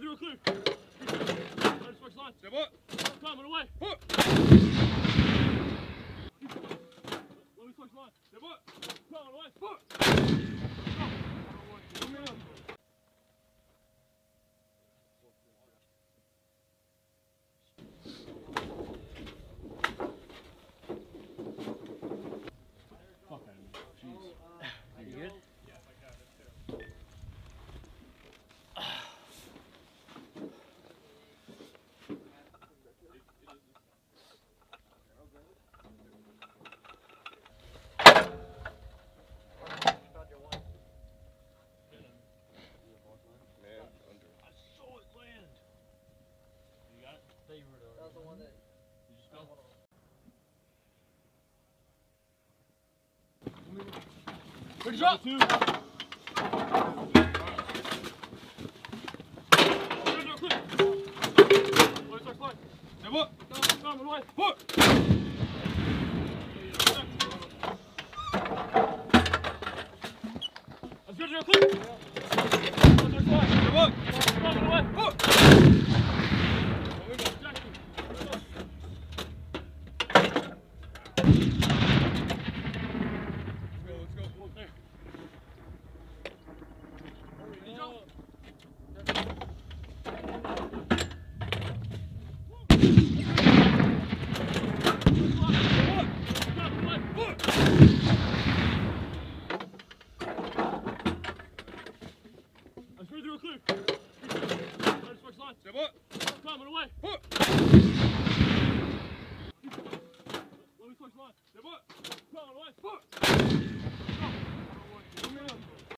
through, clear. Right, first line. Step up. Coming away. Hook. Let me first line. Step up. Coming away. Hook. Good job. Good job. Step up. Come away. Foot. Let's go, real quick. Step up. Come away. Foot. Step up. Coming away. Hook.